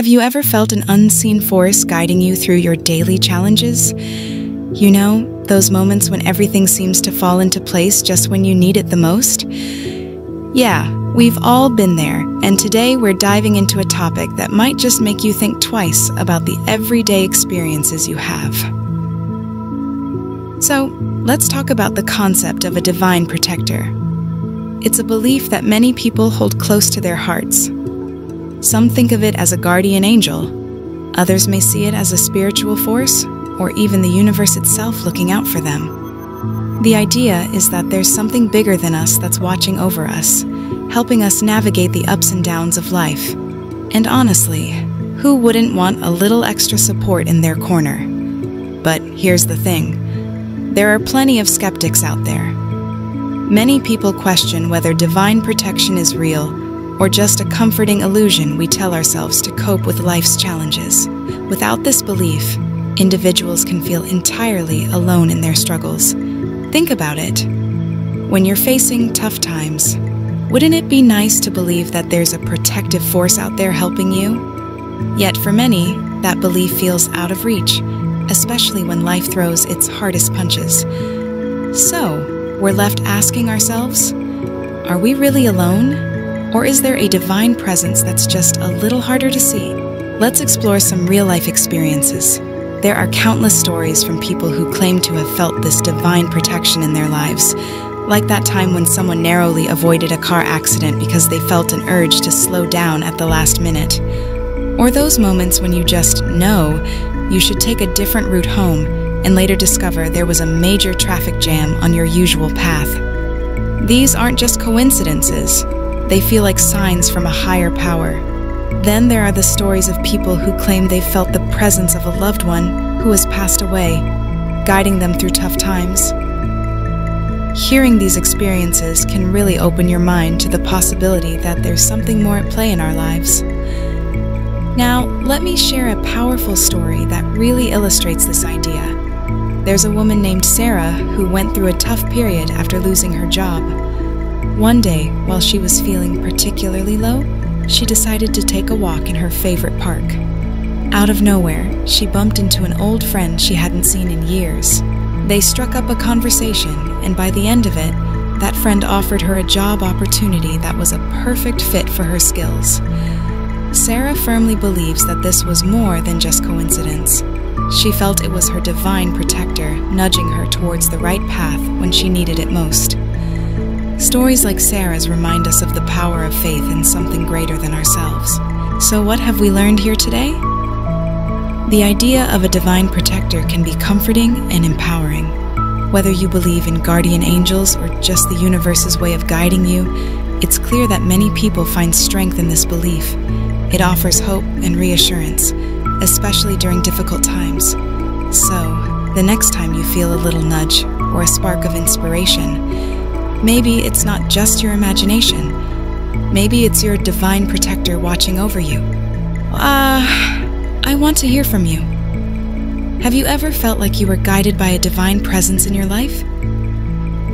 Have you ever felt an unseen force guiding you through your daily challenges? You know, those moments when everything seems to fall into place just when you need it the most? Yeah, we've all been there, and today we're diving into a topic that might just make you think twice about the everyday experiences you have. So, let's talk about the concept of a divine protector. It's a belief that many people hold close to their hearts. Some think of it as a guardian angel. Others may see it as a spiritual force, or even the universe itself looking out for them. The idea is that there's something bigger than us that's watching over us, helping us navigate the ups and downs of life. And honestly, who wouldn't want a little extra support in their corner? But here's the thing. There are plenty of skeptics out there. Many people question whether divine protection is real or just a comforting illusion we tell ourselves to cope with life's challenges. Without this belief, individuals can feel entirely alone in their struggles. Think about it. When you're facing tough times, wouldn't it be nice to believe that there's a protective force out there helping you? Yet for many, that belief feels out of reach, especially when life throws its hardest punches. So, we're left asking ourselves, are we really alone? Or is there a divine presence that's just a little harder to see? Let's explore some real-life experiences. There are countless stories from people who claim to have felt this divine protection in their lives, like that time when someone narrowly avoided a car accident because they felt an urge to slow down at the last minute. Or those moments when you just know you should take a different route home and later discover there was a major traffic jam on your usual path. These aren't just coincidences. They feel like signs from a higher power. Then there are the stories of people who claim they felt the presence of a loved one who has passed away, guiding them through tough times. Hearing these experiences can really open your mind to the possibility that there's something more at play in our lives. Now, let me share a powerful story that really illustrates this idea. There's a woman named Sarah who went through a tough period after losing her job. One day, while she was feeling particularly low, she decided to take a walk in her favorite park. Out of nowhere, she bumped into an old friend she hadn't seen in years. They struck up a conversation, and by the end of it, that friend offered her a job opportunity that was a perfect fit for her skills. Sarah firmly believes that this was more than just coincidence. She felt it was her divine protector nudging her towards the right path when she needed it most. Stories like Sarah's remind us of the power of faith in something greater than ourselves. So what have we learned here today? The idea of a divine protector can be comforting and empowering. Whether you believe in guardian angels or just the universe's way of guiding you, it's clear that many people find strength in this belief. It offers hope and reassurance, especially during difficult times. So, the next time you feel a little nudge or a spark of inspiration, maybe it's not just your imagination. Maybe it's your divine protector watching over you. I want to hear from you. Have you ever felt like you were guided by a divine presence in your life?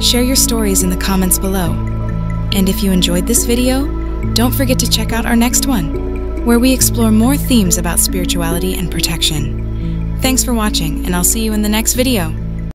Share your stories in the comments below. And if you enjoyed this video, don't forget to check out our next one, where we explore more themes about spirituality and protection. Thanks for watching, and I'll see you in the next video.